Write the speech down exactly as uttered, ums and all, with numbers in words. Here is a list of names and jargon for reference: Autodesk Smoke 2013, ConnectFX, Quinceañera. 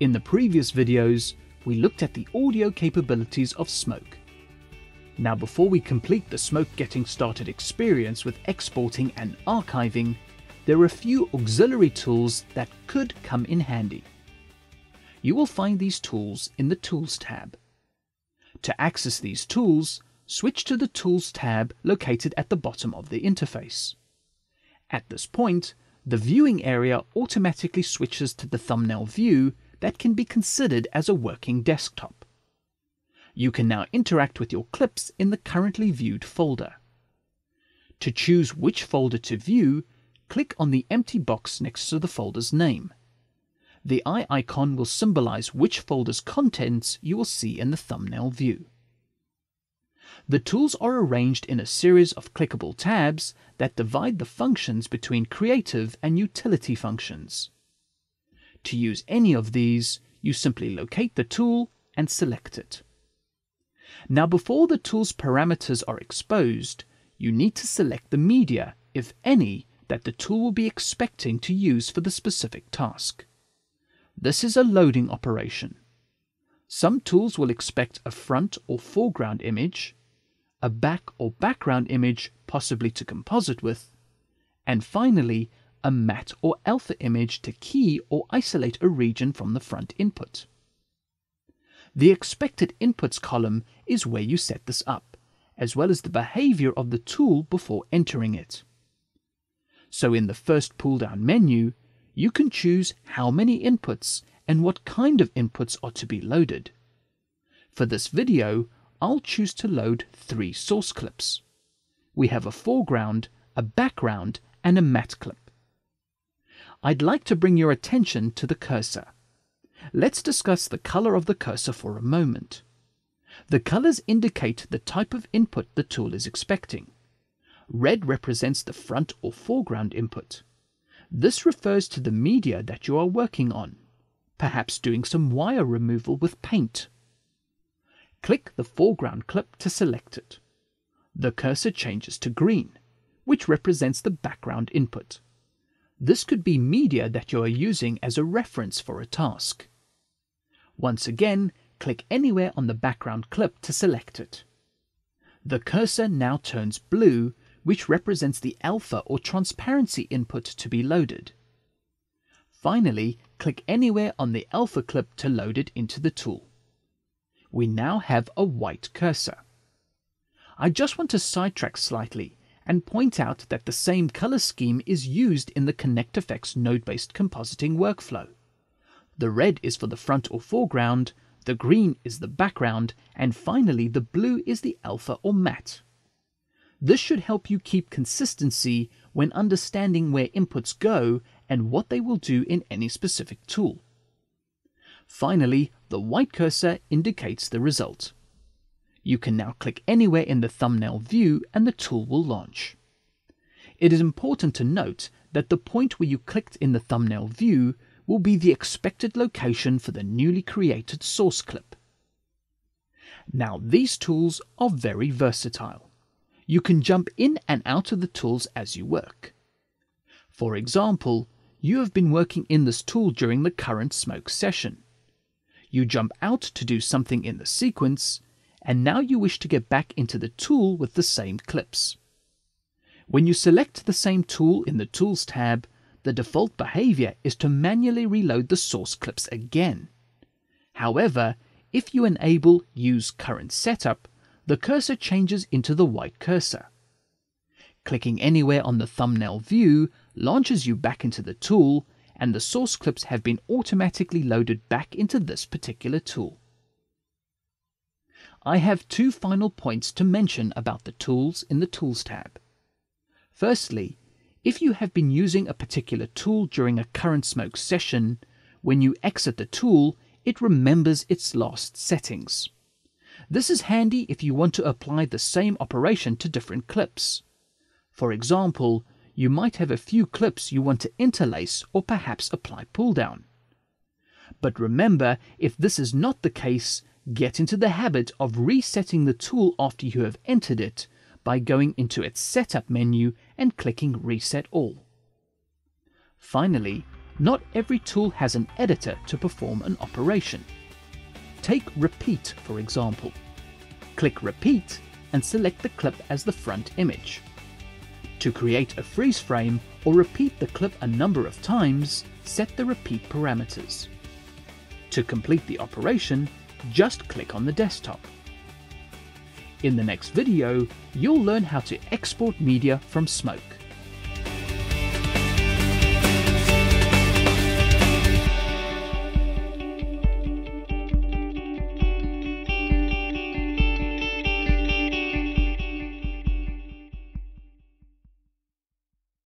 In the previous videos, we looked at the audio capabilities of Smoke. Now, before we complete the Smoke Getting Started experience with exporting and archiving, there are a few auxiliary tools that could come in handy. You will find these tools in the Tools tab. To access these tools, switch to the Tools tab located at the bottom of the interface. At this point, the viewing area automatically switches to the thumbnail view that can be considered as a working desktop. You can now interact with your clips in the currently viewed folder. To choose which folder to view, click on the empty box next to the folder's name. The eye icon will symbolize which folder's contents you will see in the thumbnail view. The tools are arranged in a series of clickable tabs that divide the functions between creative and utility functions. To use any of these, you simply locate the tool and select it. Now, before the tool's parameters are exposed, you need to select the media, if any, that the tool will be expecting to use for the specific task. This is a loading operation. Some tools will expect a front or foreground image, a back or background image possibly to composite with, and finally, a matte or alpha image to key or isolate a region from the front input. The Expected Inputs column is where you set this up, as well as the behavior of the tool before entering it. So in the first pull-down menu, you can choose how many inputs and what kind of inputs are to be loaded. For this video, I'll choose to load three source clips. We have a foreground, a background, and a matte clip. I'd like to bring your attention to the cursor. Let's discuss the color of the cursor for a moment. The colors indicate the type of input the tool is expecting. Red represents the front or foreground input. This refers to the media that you are working on, perhaps doing some wire removal with paint. Click the foreground clip to select it. The cursor changes to green, which represents the background input. This could be media that you are using as a reference for a task. Once again, click anywhere on the background clip to select it. The cursor now turns blue, which represents the alpha or transparency input to be loaded. Finally, click anywhere on the alpha clip to load it into the tool. We now have a white cursor. I just want to sidetrack slightly and point out that the same color scheme is used in the ConnectFX node-based compositing workflow. The red is for the front or foreground, the green is the background, and finally the blue is the alpha or matte. This should help you keep consistency when understanding where inputs go and what they will do in any specific tool. Finally, the white cursor indicates the result. You can now click anywhere in the thumbnail view and the tool will launch. It is important to note that the point where you clicked in the thumbnail view will be the expected location for the newly created source clip. Now, these tools are very versatile. You can jump in and out of the tools as you work. For example, you have been working in this tool during the current Smoke session. You jump out to do something in the sequence, and now you wish to get back into the tool with the same clips. When you select the same tool in the Tools tab, the default behavior is to manually reload the source clips again. However, if you enable Use Current Setup, the cursor changes into the white cursor. Clicking anywhere on the thumbnail view launches you back into the tool, and the source clips have been automatically loaded back into this particular tool. I have two final points to mention about the tools in the Tools tab. Firstly, if you have been using a particular tool during a current Smoke session, when you exit the tool, it remembers its last settings. This is handy if you want to apply the same operation to different clips. For example, you might have a few clips you want to interlace or perhaps apply pull-down. But remember, if this is not the case, get into the habit of resetting the tool after you have entered it by going into its Setup menu and clicking Reset All. Finally, Not every tool has an editor to perform an operation. Take Repeat, for example. Click Repeat and select the clip as the front image. To create a freeze frame or repeat the clip a number of times, set the repeat parameters. To complete the operation, just click on the desktop. In the next video, you'll learn how to export media from smoke.